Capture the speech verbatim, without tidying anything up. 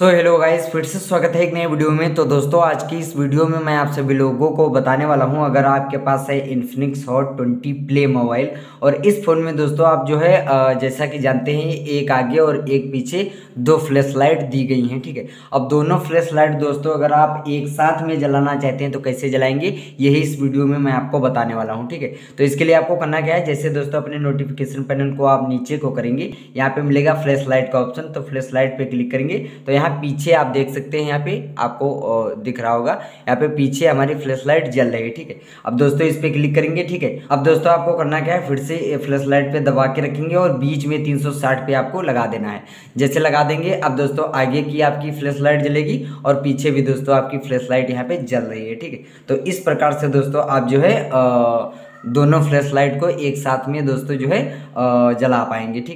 तो hello guys, फिर से स्वागत है एक नए वीडियो में। तो दोस्तों, आज की इस वीडियो में मैं आप सभी लोगों को बताने वाला हूं, अगर आपके पास है Infinix Hot twenty Play mobile और इस फ़ोन में दोस्तों आप जो है जैसा कि जानते हैं एक आगे और एक पीछे दो फ्लैश लाइट दी गई हैं, ठीक है। अब दोनों फ्लैश लाइट दोस्तों अगर आप एक साथ में जलाना चाहते हैं तो कैसे जलाएंगे, यही इस वीडियो में मैं आपको बताने वाला हूँ, ठीक है। तो इसके लिए आपको करना क्या है, जैसे दोस्तों अपने नोटिफिकेशन पैनल को आप नीचे को करेंगे, यहाँ पर मिलेगा फ्लैश लाइट का ऑप्शन, तो फ्लैश लाइट पर क्लिक करेंगे तो पीछे आप देख सकते हैं, यहाँ पे आपको दिख रहा होगा, यहाँ पे पीछे हमारी फ्लैश लाइट जल रही है, ठीक है। अब दोस्तों इस पे क्लिक करेंगे, ठीक है। अब दोस्तों आपको करना क्या है, फिर से फ्लैश लाइट पे दबा के रखेंगे और बीच में तीन सौ साठ पे आपको लगा देना है। जैसे लगा देंगे, अब दोस्तों आगे की आपकी फ्लैश लाइट जलेगी और पीछे भी दोस्तों आपकी फ्लैश लाइट यहाँ पे जल रही है, ठीक है। तो इस प्रकार से दोस्तों आप जो है दोनों फ्लैश लाइट को एक साथ में दोस्तों जो है जला पाएंगे, ठीक है।